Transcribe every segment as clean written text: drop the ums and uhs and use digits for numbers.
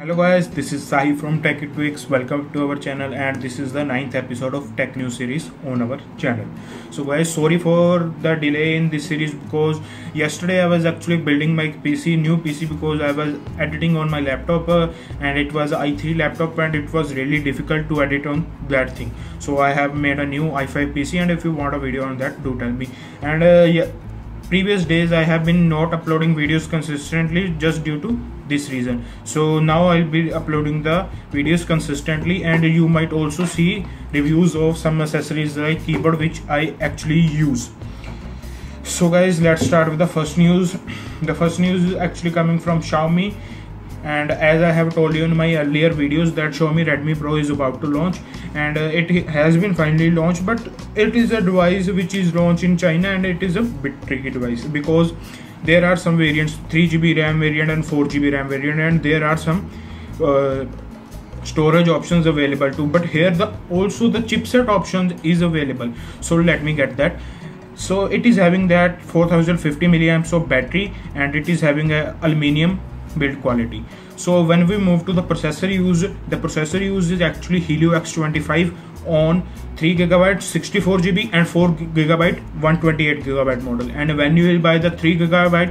Hello guys, this is Sahi from Techie Tweaks. Welcome to our channel, and this is the 9th episode of Tech News series on our channel. So guys, sorry for the delay in this series because yesterday I was actually building my new PC because I was editing on my laptop and it was i3 laptop and it was really difficult to edit on that thing. So I have made a new i5 PC, and if you want a video on that, do tell me. And yeah, previous days I have been not uploading videos consistently just due to this reason. So now I'll be uploading the videos consistently, and you might also see reviews of some accessories like keyboard which I actually use. So guys, let's start with the first news. The first news is actually coming from Xiaomi, and as I have told you in my earlier videos that Xiaomi Redmi Pro is about to launch, and it has been finally launched, but it is a device which is launched in China, and it is a bit tricky device because there are some variants, 3GB RAM variant and 4GB RAM variant, and there are some storage options available too, but here also the chipset options is available. So let me get that. So it is having that 4050 milliamps of battery, and it is having a aluminium build quality. So when we move to the processor use, the processor use is actually Helio X25 on 3GB 64GB and 4GB 128GB model, and when you will buy the 3GB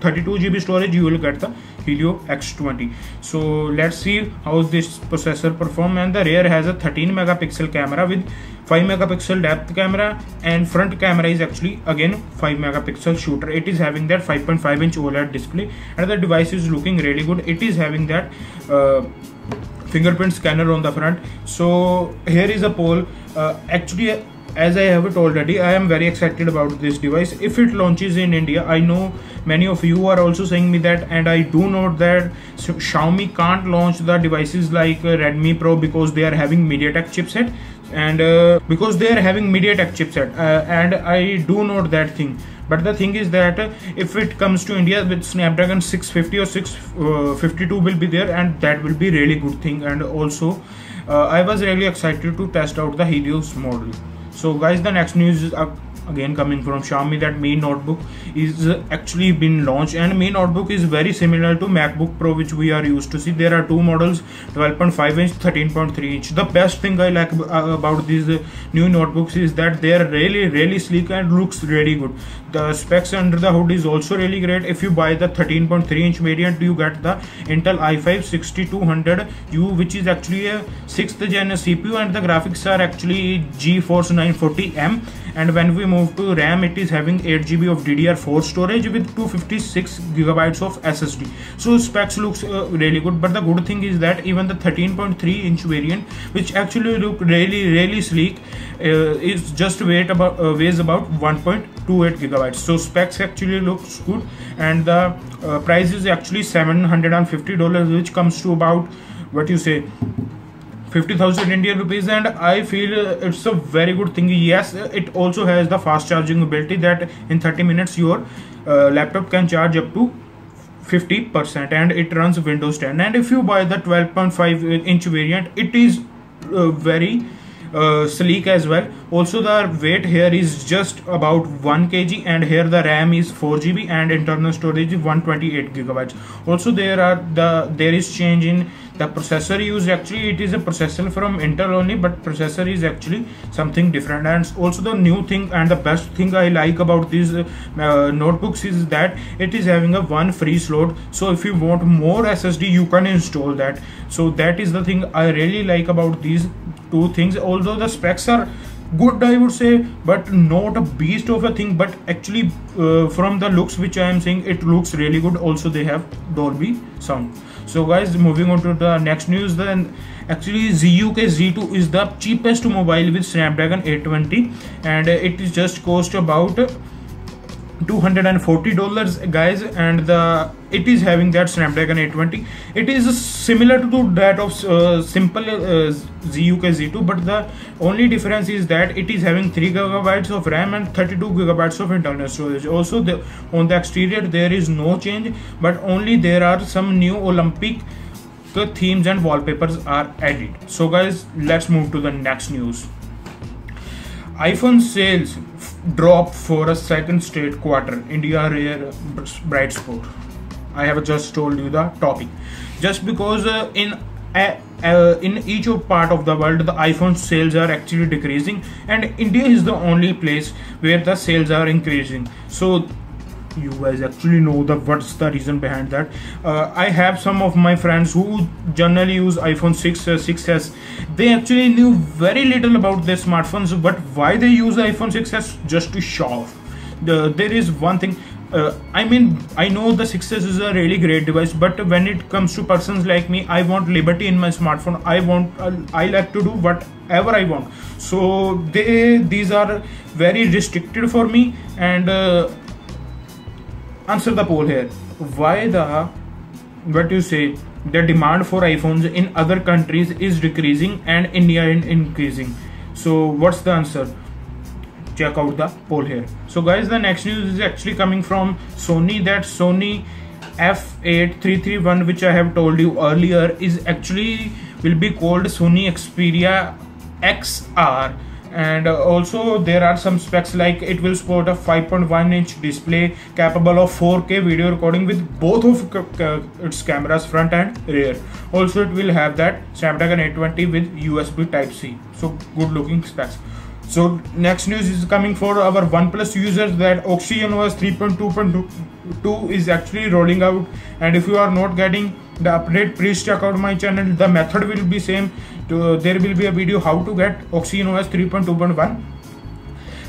32GB storage, you will get the Helio X20. So let's see how this processor perform. And the rear has a 13-megapixel camera with 5-megapixel depth camera, and front camera is actually again 5-megapixel shooter. It is having that 5.5-inch OLED display, and the device is looking really good. It is having that fingerprint scanner on the front. So here is a poll. Actually, as I have it already, I am very excited about this device if it launches in India. I know many of you are also saying me that, and I do note that Xiaomi can't launch the devices like Redmi Pro because they are having MediaTek chipset, and and I do note that thing. But the thing is that if it comes to India with Snapdragon 650 or 652 will be there, and that will be really good thing. And also I was really excited to test out the Helio's model. So guys, the next news is again coming from Xiaomi that Mi Notebook is actually been launched, and Mi Notebook is very similar to MacBook Pro which we are used to see. There are two models, 12.5-inch, 13.3-inch. The best thing I like about these new notebooks is that they are really sleek and looks really good. The specs under the hood is also really great. If you buy the 13.3-inch variant, you get the Intel i5 6200U, which is actually a 6th gen CPU, and the graphics are actually GeForce 940M. And when we move to RAM, it is having 8GB of DDR4 storage with 256GB of SSD. So specs looks really good. But the good thing is that even the 13.3-inch variant, which actually look really sleek, is just weighs about 1.28GB. So specs actually looks good, and the price is actually $750, which comes to about, what you say, 50,000 Indian rupees, and I feel it's a very good thing. Yes, it also has the fast charging ability that in 30 minutes your laptop can charge up to 50%, and it runs Windows 10. And if you buy the 12.5-inch variant, it is very sleek as well. Also the weight here is just about 1 kg, and here the RAM is 4GB and internal storage is 128GB. Also there is change in the processor use. Actually it is a processor from Intel only, but processor is actually something different. And also the new thing and the best thing I like about these notebooks is that it is having a one free slot. So if you want more SSD, you can install that. So that is the thing I really like about these two things. Although the specs are good, I would say, but not a beast of a thing. But actually from the looks which I am saying, it looks really good. Also they have Dolby sound. So guys, moving on to the next news, then actually ZUK Z2 is the cheapest mobile with Snapdragon 820, and it is just cost about $240 guys, and it is having that Snapdragon 820. It is similar to that of simple ZUK Z2, but the only difference is that it is having 3GB of RAM and 32GB of internal storage. Also on the exterior there is no change, but only there are some new Olympic themes and wallpapers are added. So guys, let's move to the next news. iPhone sales drop for a second straight quarter. India rare bright spot. I have just told you the topic. just because in each part of the world the iPhone sales are actually decreasing, and India is the only place where the sales are increasing. So you guys actually know the what's the reason behind that. I have some of my friends who generally use iPhone 6, 6s. They actually knew very little about their smartphones, but why they use iPhone 6s? Just to show off. There is one thing, I mean, I know the 6s is a really great device, but when it comes to persons like me, I want liberty in my smartphone. I like to do whatever I want. So these are very restricted for me. And answer the poll here. Why the, what you say, the demand for iPhones in other countries is decreasing and India is increasing? So what's the answer? Check out the poll here. So guys, the next news is actually coming from Sony, that Sony F8331, which I have told you earlier, is actually will be called Sony Xperia XR. And also there are some specs like it will support a 5.1-inch display capable of 4K video recording with both of its cameras, front and rear. Also it will have that Snapdragon 820 with USB Type-C. So good looking specs. So next news is coming for our OnePlus users, that OxygenOS 3.2.2 is actually rolling out, and if you are not getting the update, please check out my channel. The method will be same. There will be a video how to get OxygenOS 3.2.1.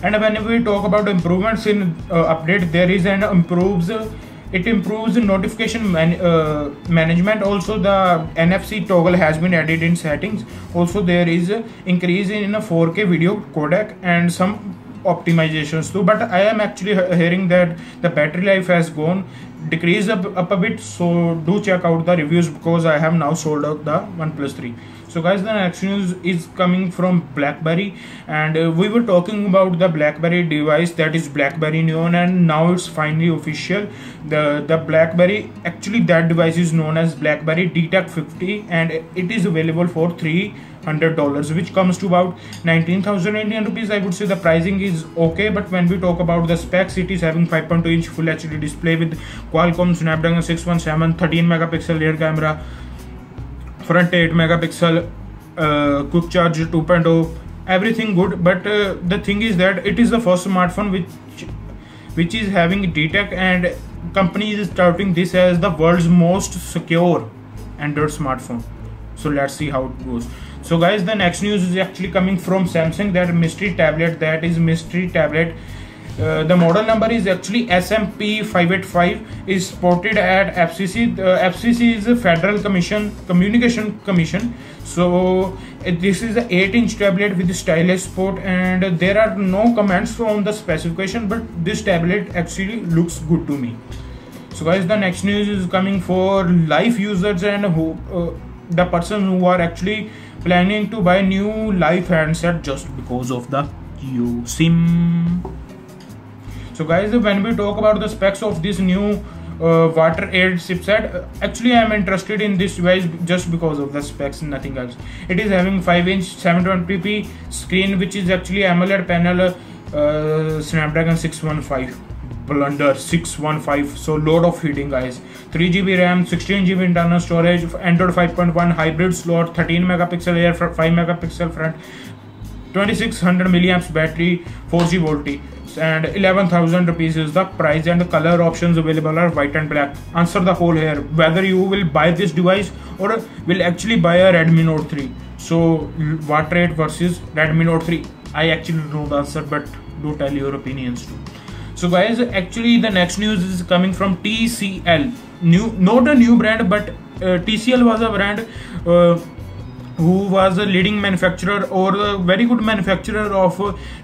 And when we talk about improvements in update, there is an it improves notification management. Also the NFC toggle has been added in settings. Also there is an increase in a 4K video codec and some optimizations too. But I am actually hearing that the battery life has decreased up a bit. So do check out the reviews, because I have now sold out the OnePlus 3. So guys, the next news is coming from BlackBerry, and we were talking about the BlackBerry device, that is BlackBerry Neon, and now it's finally official. The BlackBerry, actually that device is known as BlackBerry DTEK 50, and it is available for $300, which comes to about 19,000 Indian rupees. I would say the pricing is okay, but when we talk about the specs, it is having 5.2-inch Full HD display with Qualcomm Snapdragon 617, 13-megapixel rear camera, front 8-megapixel, quick charge 2.0, everything good. But the thing is that it is the first smartphone which is having DTEK, and company is touting this as the world's most secure Android smartphone. So let's see how it goes. So guys, the next news is actually coming from Samsung, that mystery tablet, that is mystery tablet. The model number is actually SMP585, is spotted at FCC. The FCC is a Federal Communication Commission. So this is an 8-inch tablet with stylish support, and there are no comments on the specification, but this tablet actually looks good to me. So guys, the next news is coming for LYF users, and who the person who are actually planning to buy new LYF handset just because of the eSIM. So guys, when we talk about the specs of this new Water 8 chipset, actually I am interested in this device just because of the specs, nothing else. It is having 5-inch 720p screen, which is actually AMOLED panel, Snapdragon 615 blunder 615, so load of heating guys. 3GB RAM, 16GB internal storage, Android 5.1 hybrid slot, 13-megapixel rear, 5-megapixel front, 2600 milliamps battery, 4G VoLTE, and 11,000 rupees is the price, and the color options available are white and black. Answer the poll here, whether you will buy this device or will actually buy a Redmi Note 3. So Water 8 versus Redmi Note 3. I actually know the answer, but do tell your opinions too. So guys, actually the next news is coming from TCL. Not a new brand, but TCL was a brand who was a leading manufacturer or a very good manufacturer of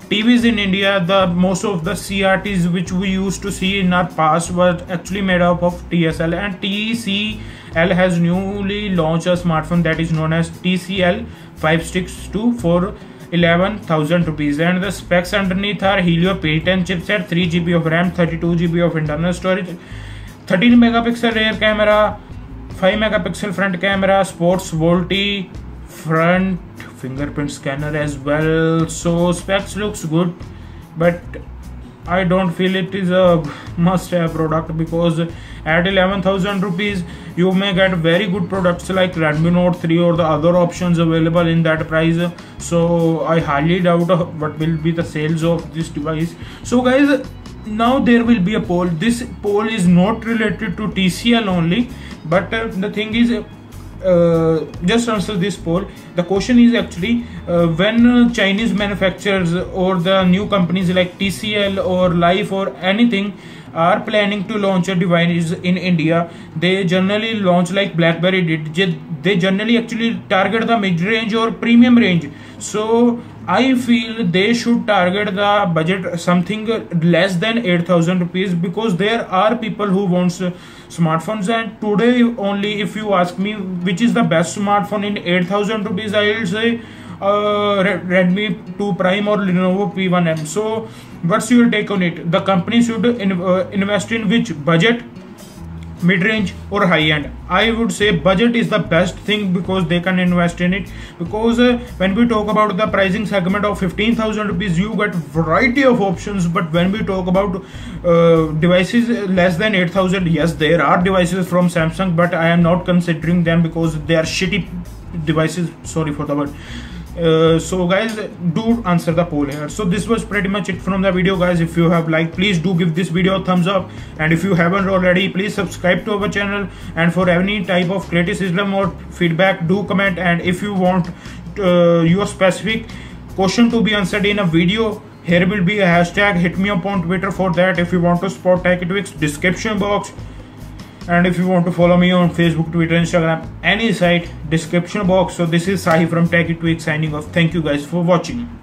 TVs in India. The most of the CRTs which we used to see in our past were actually made up of TCL, and TCL has newly launched a smartphone that is known as TCL 562 for 11,000 rupees, and the specs underneath are Helio P10 chipset, 3GB of RAM, 32GB of internal storage, 13-megapixel rear camera, 5-megapixel front camera, sports VoLTE, front fingerprint scanner as well. So specs looks good, but I don't feel it is a must-have product, because at 11,000 rupees you may get very good products like Redmi Note 3 or the other options available in that price. So I highly doubt what will be the sales of this device. So guys, now there will be a poll. This poll is not related to TCL only, but the thing is, just answer this poll. The question is actually when Chinese manufacturers or the new companies like TCL or LYF or anything are planning to launch a device in India, they generally launch like BlackBerry did. They generally actually target the mid-range or premium range. So I feel they should target the budget something less than 8,000 rupees, because there are people who wants smartphones, and today only if you ask me which is the best smartphone in 8,000 rupees, I will say Redmi 2 Prime or Lenovo P1M. So what's your take on it? The company should invest in which budget, mid-range or high-end? I would say budget is the best thing, because they can invest in it, because when we talk about the pricing segment of 15,000 rupees you get variety of options, but when we talk about devices less than 8,000, yes there are devices from Samsung, but I am not considering them because they are shitty devices, sorry for the word. So guys, do answer the poll here. So this was pretty much it from the video guys. If you have liked, please do give this video a thumbs up, and if you haven't already, please subscribe to our channel, and for any type of criticism or feedback do comment, and if you want your specific question to be answered in a video, here will be a hashtag, hit me up on Twitter for that. If you want to support Techie Tweaks, description box. And if you want to follow me on Facebook, Twitter, Instagram, any site, description box. So this is Sahi from Techie Tweaks signing off. Thank you guys for watching.